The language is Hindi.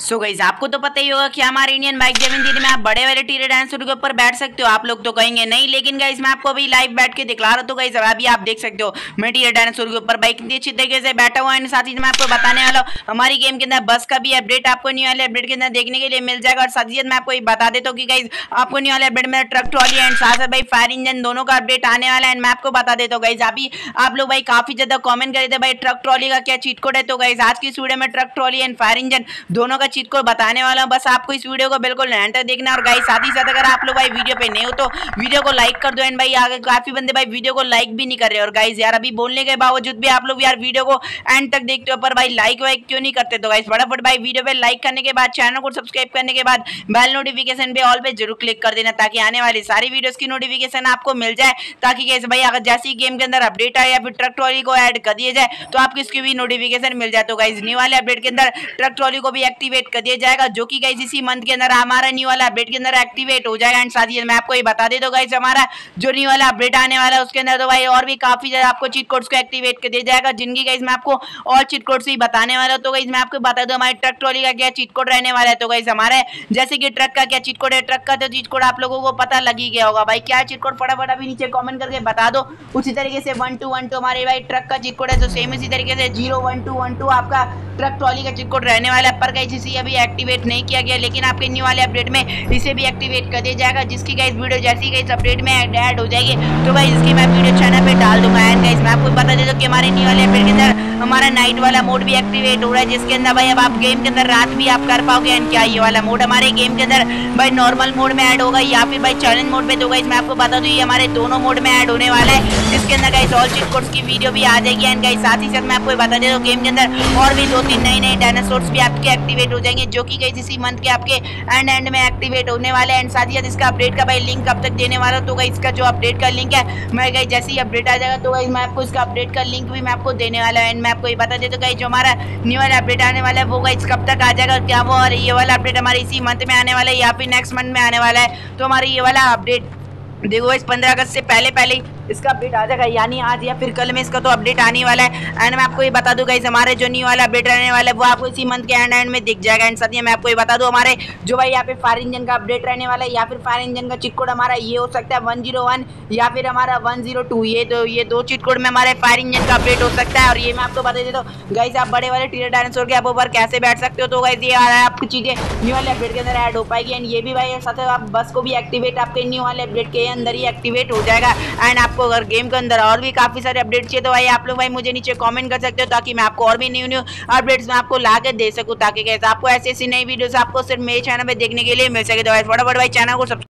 सो गाइस आपको तो पता ही होगा कि हमारे इंडियन बाइक गेमिंग सीरीज में आप बड़े वाले टीयर डायनासोर के ऊपर बैठ सकते हो। आप लोग तो कहेंगे नहीं, लेकिन गाइस मैं आपको अभी लाइव बैठ के दिखला रहा हूं। तो गाइस अभी आप देख सकते हो मैं टीयर डायनासोर के ऊपर बाइक कितनी अच्छी तरीके से बैठा हुआ है। साथ ही मैं आपको बताने वाला हूँ हमारी गेम के अंदर बस का भी अपडेट आपको न्यू वाले अपडेट के अंदर देखने के लिए मिल जाएगा। और साथ ही मैं आपको बता देता हूँ कि गाइस आपको न्यू वाले अपडेट में ट्रक ट्रॉली एंड साथ भाई फायर इंजन दोनों का अपडेट आने वाला है। एंड मैं आपको बता देता हूँ गाइस अभी आप लोग भाई काफी ज्यादा कॉमेंट करे थे भाई ट्रक ट्रॉली का क्या चीट कोड है। तो गाइस आज की वीडियो में truck trolley and fire engine दोनों चीज को बताने वाला हूं। बस आपको इस वीडियो को बिल्कुल एंड तक देखना। और गाइस साथ ही साथ अगर आप लोग भाई वीडियो पे नए हो तो वीडियो को लाइक कर दो। एंड भाई आगे काफी बंदे भाई वीडियो को लाइक भी नहीं कर रहे। और गाइस यार अभी बोलने के बावजूद भी आप लोग यार वीडियो को एंड तक देखते हो पर भाई लाइक वाइक क्यों नहीं करते। तो गाइस फटाफट भाई वीडियो पे लाइक करने के बाद चैनल को सब्सक्राइब करने के बाद बेल नोटिफिकेशन पे ऑल पे जरूर क्लिक कर देना ताकि आने वाली सारी वीडियोस की नोटिफिकेशन आपको मिल जाए। ताकि गाइस भाई अगर जैसी गेम के अंदर अपडेट आए या फिर ट्रक ट्रॉली को ऐड कर दिया जाए तो आपको इसकी भी नोटिफिकेशन मिल जाए। तो गाइस न्यू वाले अपडेट के अंदर ट्रक ट्रॉली को भी एक्टिव कर दिया जाएगा जो कि गाइस इसी मंथ के अंदर हमारा न्यू वाला अपडेट के अंदर एक्टिवेट हो जाएगा। एंड साथ ही मैं आपको ये बता देता हूं गाइस हमारा जो न्यू वाला अपडेट आने वाला है उसके अंदर तो भाई और भी काफी ज्यादा आपको चीट कोड्स को एक्टिवेट कर दिया जाएगा जिनकी गाइस मैं आपको और चीट कोड्स भी बताने वाला हूं। तो गाइस मैं आपको बता दूं हमारे ट्रक ट्रॉली का क्या चीट कोड रहने वाला है। तो गाइस हमारे जैसे कि ट्रक का क्या चीट कोड है, ट्रक का तो चीट कोड आप लोगों को पता लग ही गया होगा भाई क्या चीट कोड, फटाफट अभी नीचे कमेंट करके बता दो। उसी तरीके से 1 2 1 2 हमारे भाई ट्रक का चीट कोड है। तो सेम इसी तरीके से 0 1 2 1 2 आपका ट्रक ट्रॉली का चीट कोड रहने वाला है। पर गाइस इसी अभी एक्टिवेट नहीं किया गया लेकिन आपके न्यू वाले अपडेट में इसे भी एक्टिवेट कर दिया जाएगा जिसकी गाइस वीडियो जैसी गाइस अपडेट में ऐड हो जाएगी तो गाइस इसकी मैं वीडियो चैनल पे डाल दूंगा। एंड गाइस मैं आपको बता देता हूं कि हमारे न्यू वाले अपडेट के अंदर हमारा नाइट वाला मोड भी एक्टिवेट हो रहा है जिसके अंदर भाई अब आप गेम के अंदर रात भी आप कर पाओगे। एंड क्या ये वाला मोड हमारे गेम के अंदर भाई नॉर्मल मोड में ऐड होगा या फिर भाई चैलेंज मोड में। तो गाइस मैं आपको बता दूं ये हमारे दोनों मोड में ऐड होने वाला है जिसके अंदर गाइस ऑल चीट कोड्स की वीडियो भी आ जाएगी। एंड गाइस साथ ही साथ मैं आपको बता देता हूं गेम के अंदर और भी 2 3 नए डायनासोर्स भी आपके एक्टिवेट हो जाएंगे जो कि गाइस इसी मंथ के आपके एंड में एक्टिवेट होने वाले हैं। एंड साथ ही साथ इसका अपडेट का भाई लिंक कब तक देने वाला हूं तो गाइस इसका जो अपडेट का लिंक है मैं गाइस जैसे ही अपडेट आ जाएगा तो गाइस मैं आपको इसका अपडेट का लिंक भी मैं आपको देने वाला हूं। एंड मैं आपको ये बता देता हूं गाइस जो हमारा न्यू वाला अपडेट आने वाला है वो गाइस कब तक आ जाएगा, क्या वो और ये वाला अपडेट हमारे इसी मंथ में आने वाला है या फिर नेक्स्ट मंथ में आने वाला है। तो हमारा ये वाला अपडेट देखो गाइस 15 अगस्त से पहले इसका अपडेट आ जाएगा यानी आज या फिर कल में इसका तो अपडेट आने वाला है। एंड मैं आपको ये बता दूं गाइस हमारे जो न्यू वाला अपडेट रहने वाला है वो आपको इसी मंथ के एंड में दिख जाएगा। एंड साथ ही मैं आपको ये बता दूं हमारे जो भाई यहाँ पे फायर इंजन का अपडेट रहने वाला है या फिर फायर इंजन का चिट कोड हमारा ये हो सकता है 101 या फिर हमारा 102। ये 2 चिट कोड में हमारे फायर इंजन का अपडेट हो सकता है। और ये मैं आपको बता देता हूँ गाइस आप बड़े वाले टीयर डायनासोर के ऊपर कैसे बैठ सकते हो। तो गाइस ये आपकी चीज़ें न्यू वाले अपडेट के अंदर ऐड हो पाएगी। एंड ये भी भाई साथ आप बस को भी एक्टिवेट आपके न्यू वाले अपडेट के अंदर ही एक्टिवेट हो जाएगा। एंड आपको अगर गेम के अंदर और भी काफी सारे अपडेट चाहिए तो भाई आप लोग भाई मुझे नीचे कमेंट कर सकते हो ताकि मैं आपको और भी न्यू अपडेट्स मैं आपको ला के दे सकूं ताकि गाइस आपको ऐसी नई वीडियोस आपको सिर्फ मेरे चैनल पे देखने के लिए मिल सके। तो फटाफट भाई चैनल को